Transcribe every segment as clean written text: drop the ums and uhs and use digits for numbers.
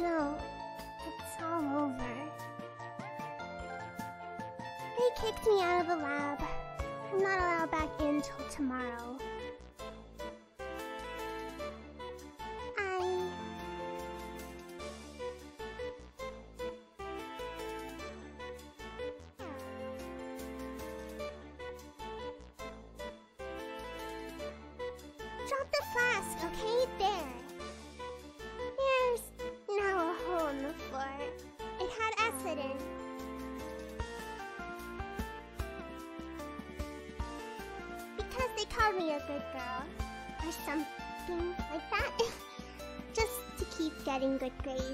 No, it's all over. They kicked me out of the lab. I'm not allowed back in till tomorrow. Drop the flask, okay? There. There's now a hole in the floor. It had acid in. Because they called me a good girl, or something like that. Just to keep getting good grades.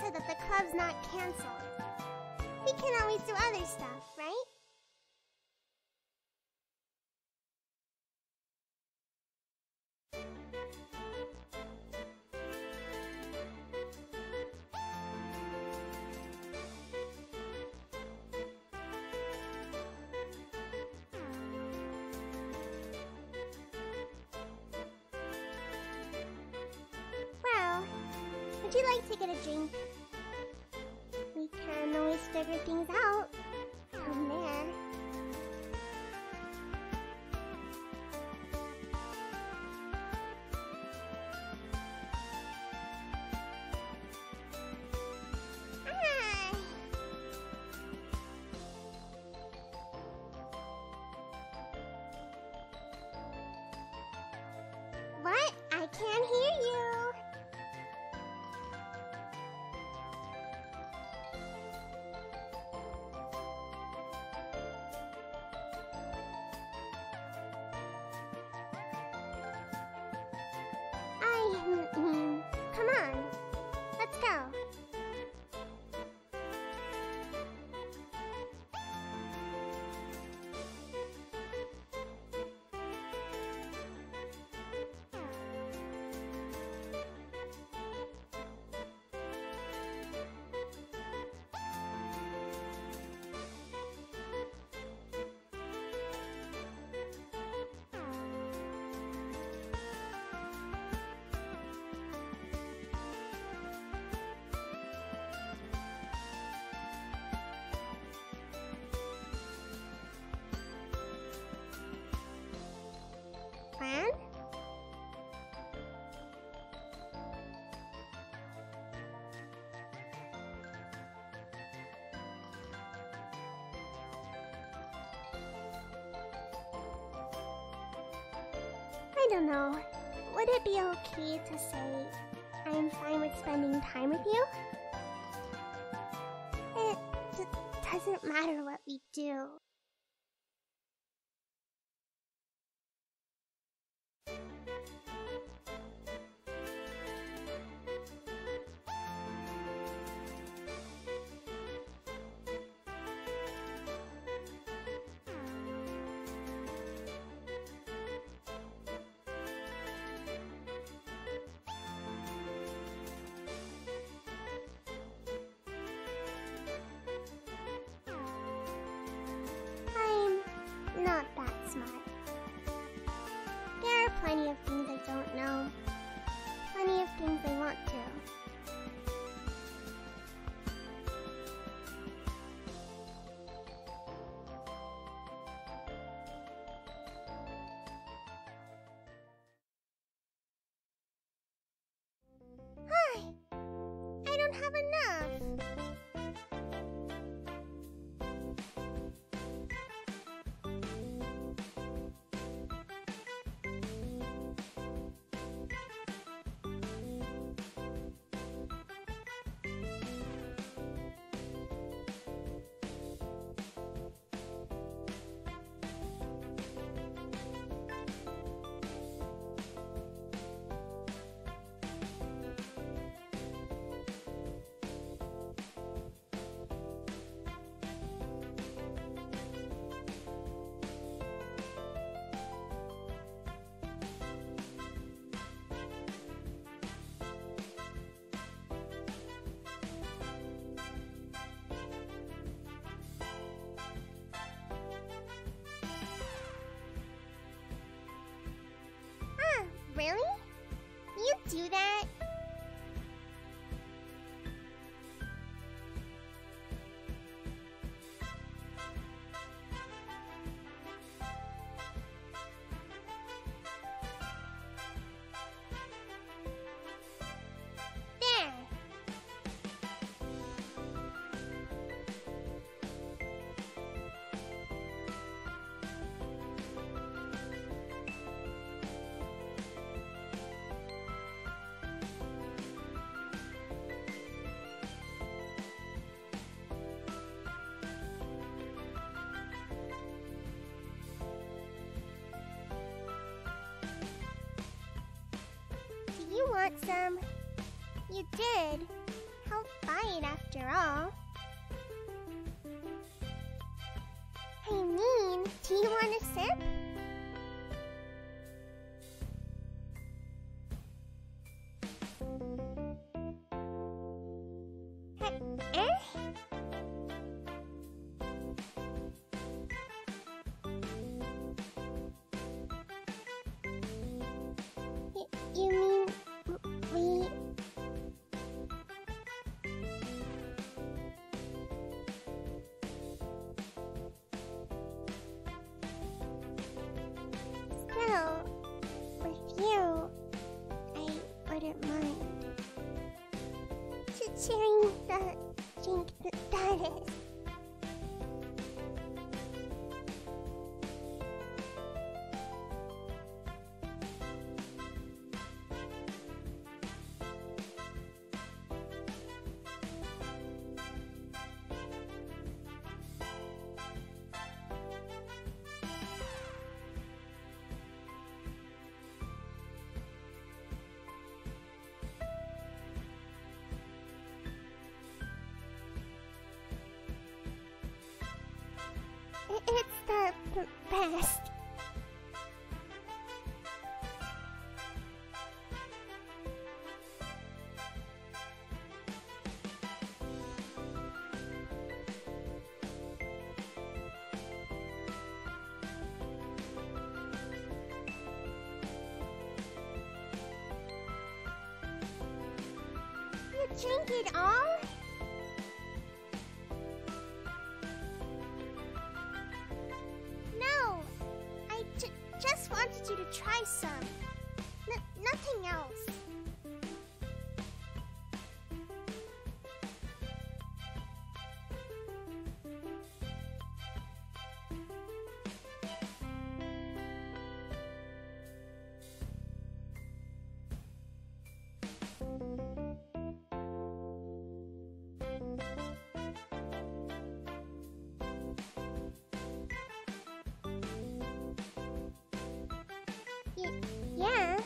So that the club's not canceled. We can always do other stuff, right? Would you like to get a drink? We can always figure things out from there. What? I can't hear you. Come on, let's go. I don't know. Would it be okay to say I am fine with spending time with you? It doesn't matter what we do. awesome! You did! How fine after all! I mean, do you want a sip? Sharing the drink that is. It's the best. You drink it all? Just wanted you to try some. Nothing else. Yeah.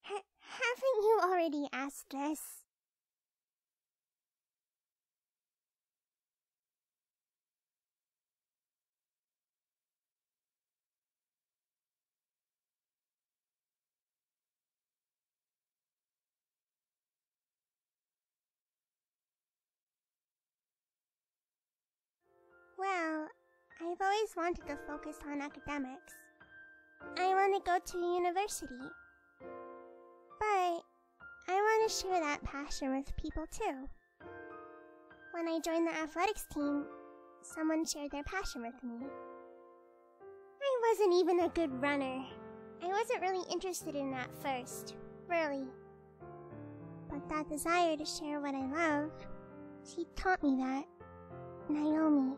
Haven't you already asked us? Well, I've always wanted to focus on academics. I want to go to university. But I want to share that passion with people too. When I joined the athletics team, someone shared their passion with me. I wasn't even a good runner. I wasn't really interested in that first, really. But that desire to share what I love, she taught me that. Naomi.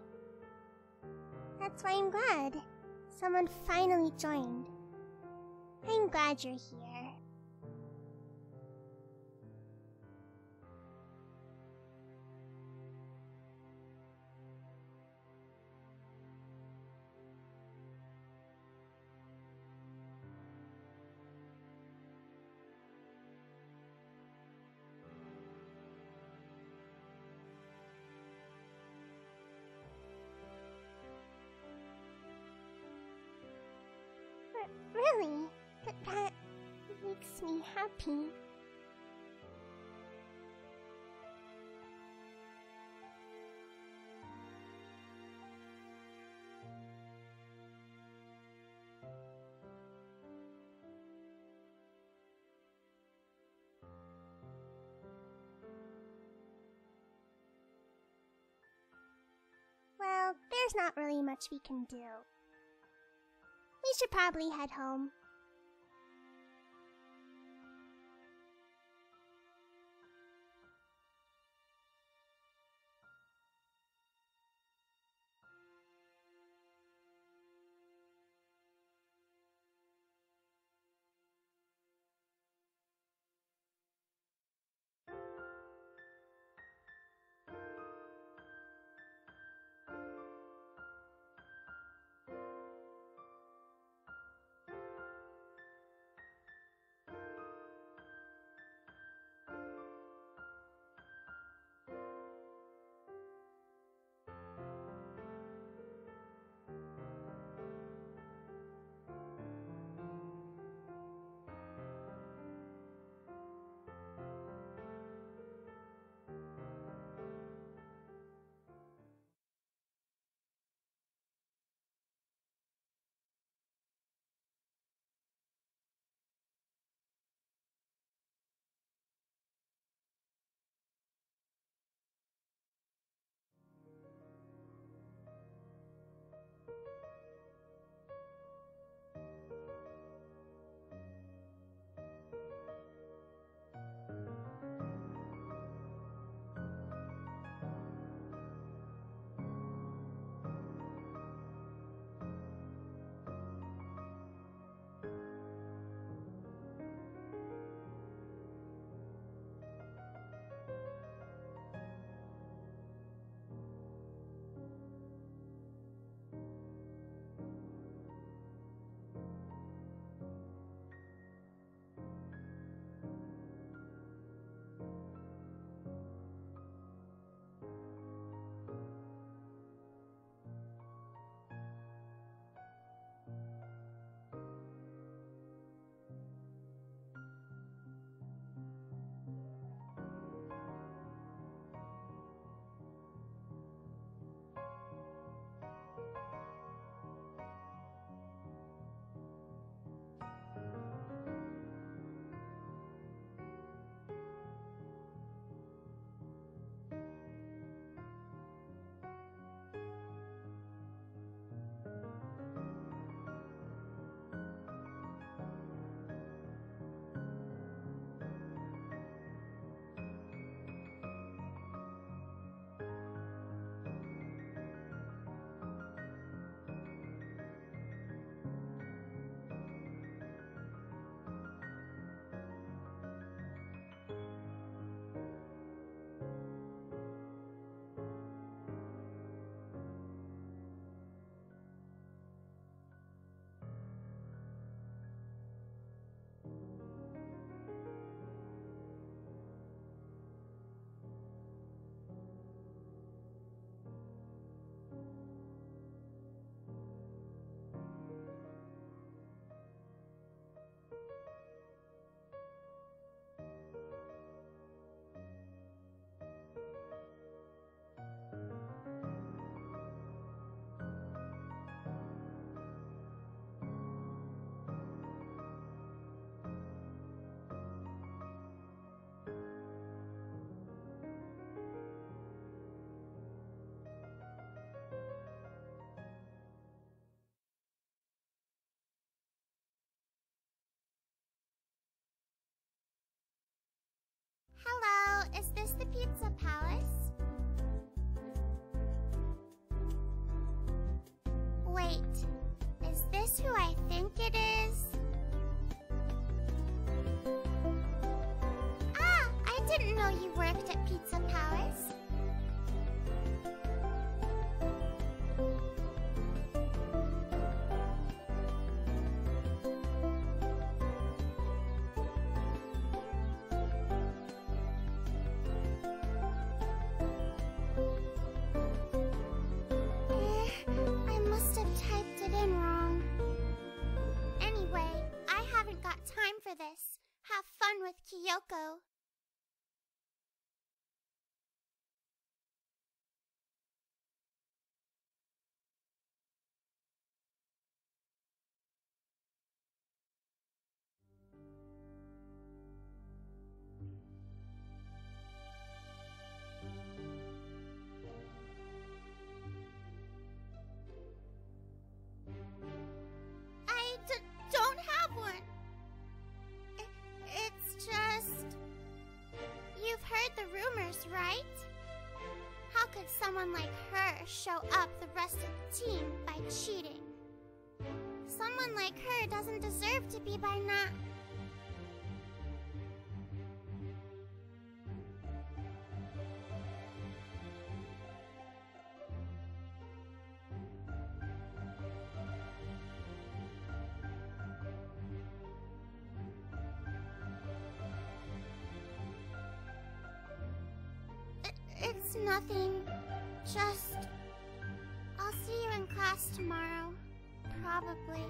That's why I'm glad someone finally joined. I'm glad you're here. Really? That makes me happy. Well, there's not really much we can do. We should probably head home. It's a palace? Wait, is this who I think it is? Ah, I didn't know you worked at Pizza Palace. This. Have fun with Kyoko. I don't have one. Just... You've heard the rumors, right? How could someone like her show up the rest of the team by cheating? Someone like her doesn't deserve to be by not... It's nothing. Just... I'll see you in class tomorrow. Probably.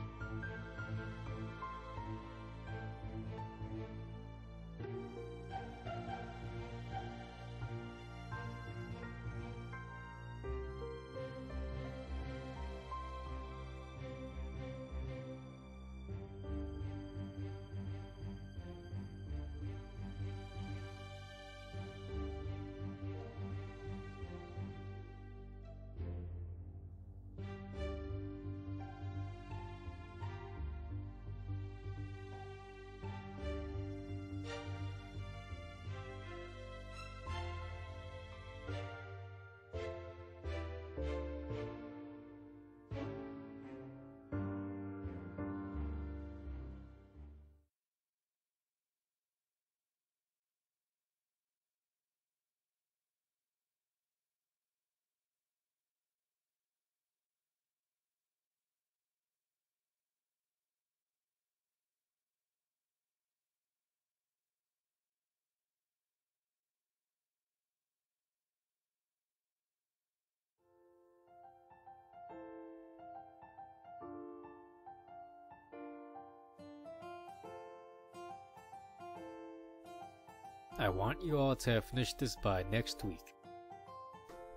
I want you all to have finished this by next week.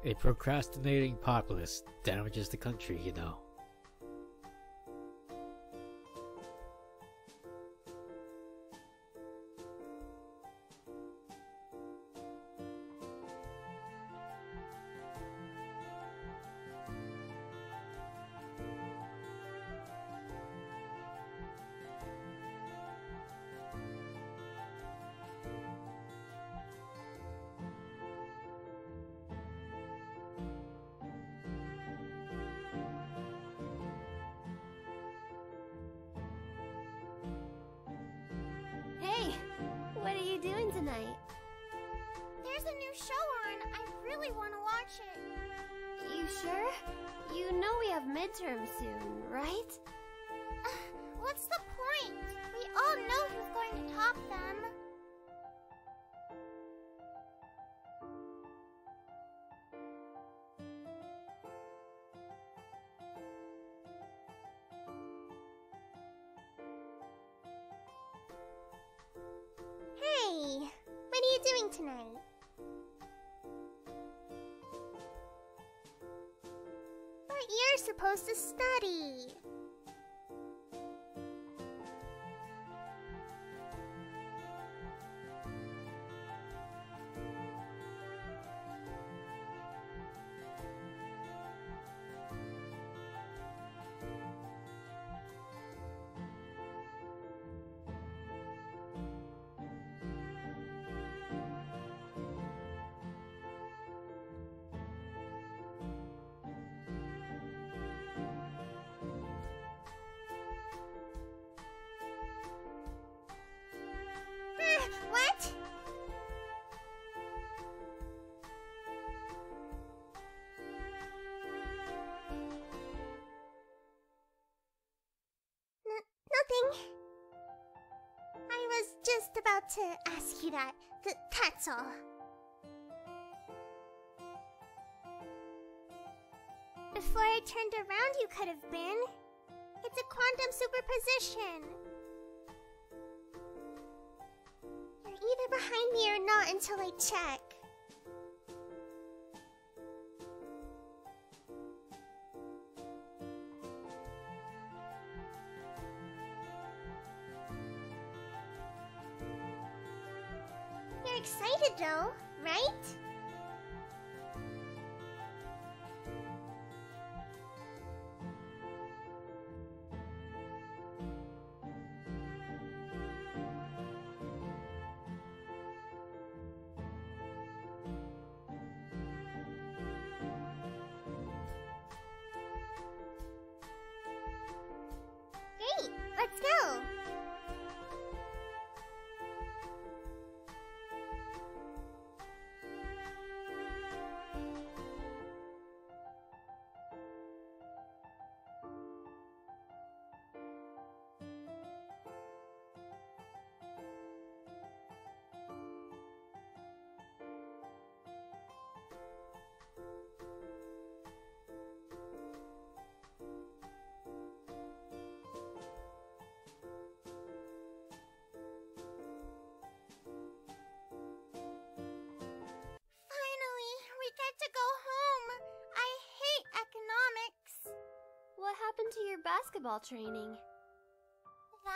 A procrastinating populace damages the country, you know. Tonight. There's a new show on. I really want to watch it. You sure? You know we have midterms soon, right? What's the point? We all know who's going to top them. Tonight. But you're supposed to study. to ask you that. That's all. Before I turned around, you could have been. It's a quantum superposition. You're either behind me or not until I check. You're excited though, right? Great, let's go! To your basketball training. That?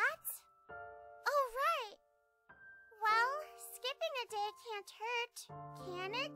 Oh, right! Well, skipping a day can't hurt, can it?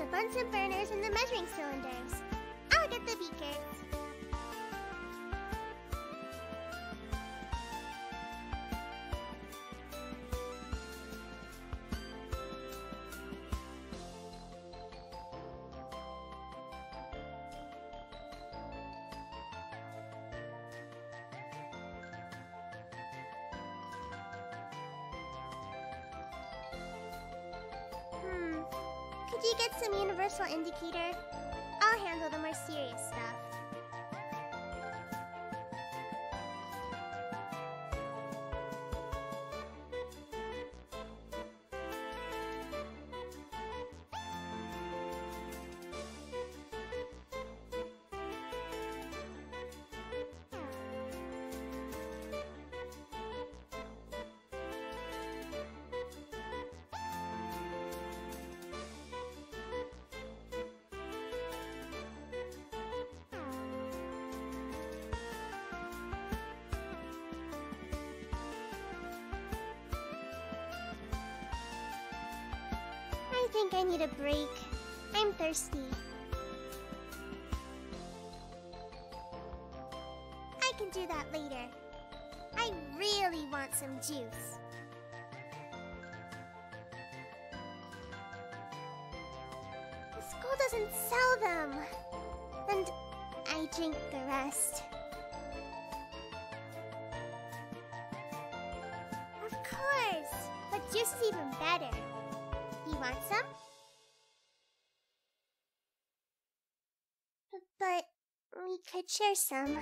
A bunch of burners and the measuring cylinders. I'll get the beakers. Could you get some universal indicator? I'll handle the more serious stuff. think I need a break. I'm thirsty. I can do that later. I really want some juice. The school doesn't sell them. And I drink the rest. Of course! But juice is even better. You want some? But we could share some.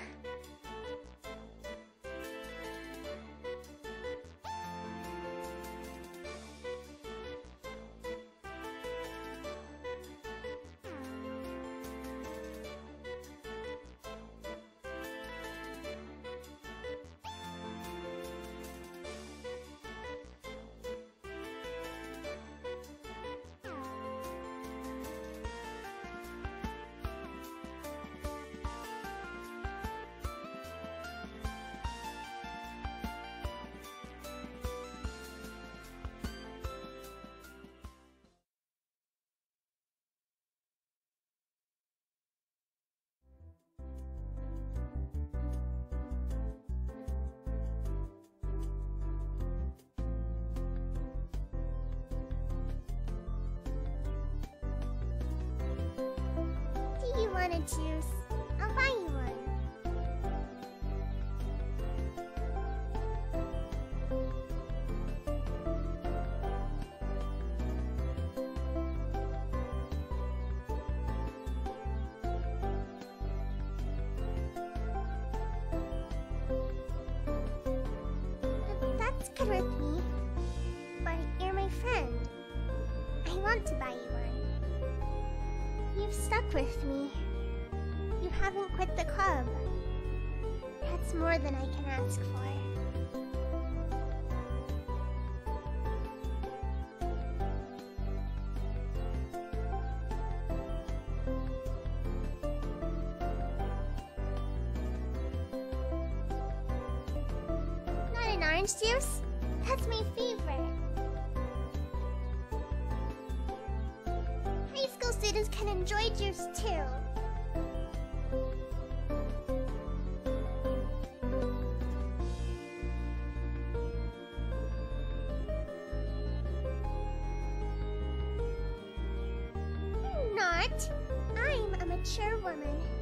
Want a juice? I'll buy you one. That's good with me. But you're my friend. I want to buy you one. You've stuck with me. You haven't quit the club. That's more than I can ask for. Not an orange juice? That's my favorite. High school students can enjoy juice too. I'm a mature woman.